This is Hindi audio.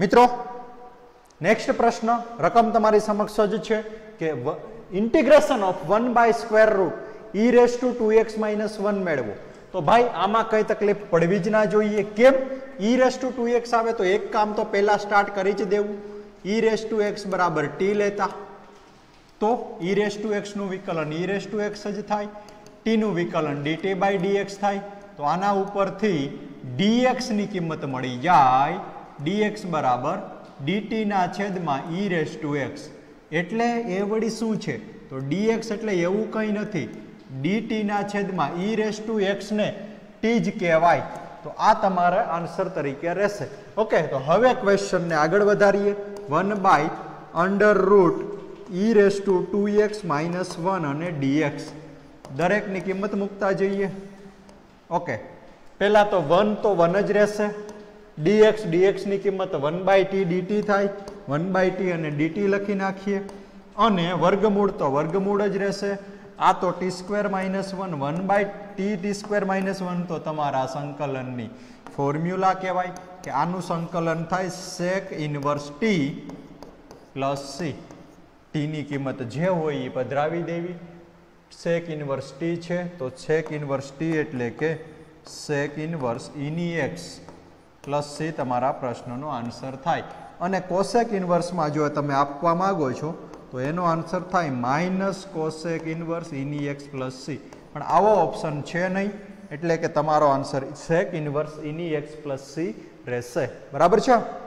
मित्रों नेक्स्ट प्रश्न रकम तमारी समक्ष जो छे के integration of 1 by square root e raise to 2x minus 1 मेळवो। तो भाई आमा कई तकलीफ पड़वी ज ना जोईए। केम ई रेस टू 2x आवे तो एक काम तो पहला स्टार्ट करी ज देवू। ई रेस टू x बराबर t लेता तो ई रेस टू x नु विकलन ई रेस टू x ज थाय, t नु विकलन dt बाय dx थाय। तो आना उपरथी dx नी किंमत मळी जाय dx बराबर dt ना छेद में ई रेस टू x। एटले ए वडी शू छे तो dx एटले एवुं कंई नथी, dt ना छेद में ई रेस टू x ने t ज कहेवाय। तो आ तमारे आंसर तरीके रहेशे। ओके, तो हवे क्वेश्चन ने आगळ वधारीए। 1 by under root e raise to 2x minus 1 अने dx दरेकनी किंमत मूकता जईए। ओके, पहला तो 1 तो 1 ज रहेशे। dx dx नी किंमत 1 बाय t dt थाय। 1 बाय टी अने dt लखी नाखीए अने वर्गमूळ तो वर्गमूळ ज रहेशे। आ तो t square minus 1 1 by t t square minus 1 तो तमारा संकलननी फॉर्म्युला कहेवाय कि आनु संकलन थाय sec inverse t plus c. T नी किंमत जे होय ए पधरावी देवी। सेक इनवर्स टी छे तो सेक इनवर्स टी एटले के सेक इनवर्स ई नी एक्स प्लस सी तमारा प्रश्ननो आंसर थाय। अने कोसेक इनवर्स में जो तमे आपवा मांगो छो तो एनो आंसर थाय माइनस कोसेक इनवर्स इनी एक्स प्लस सी। पण आवो ऑप्शन छे नहीं एटले के तमारो आंसर सेक इनवर्स इनी एक्स प्लस सी रहेशे। बराबर छे।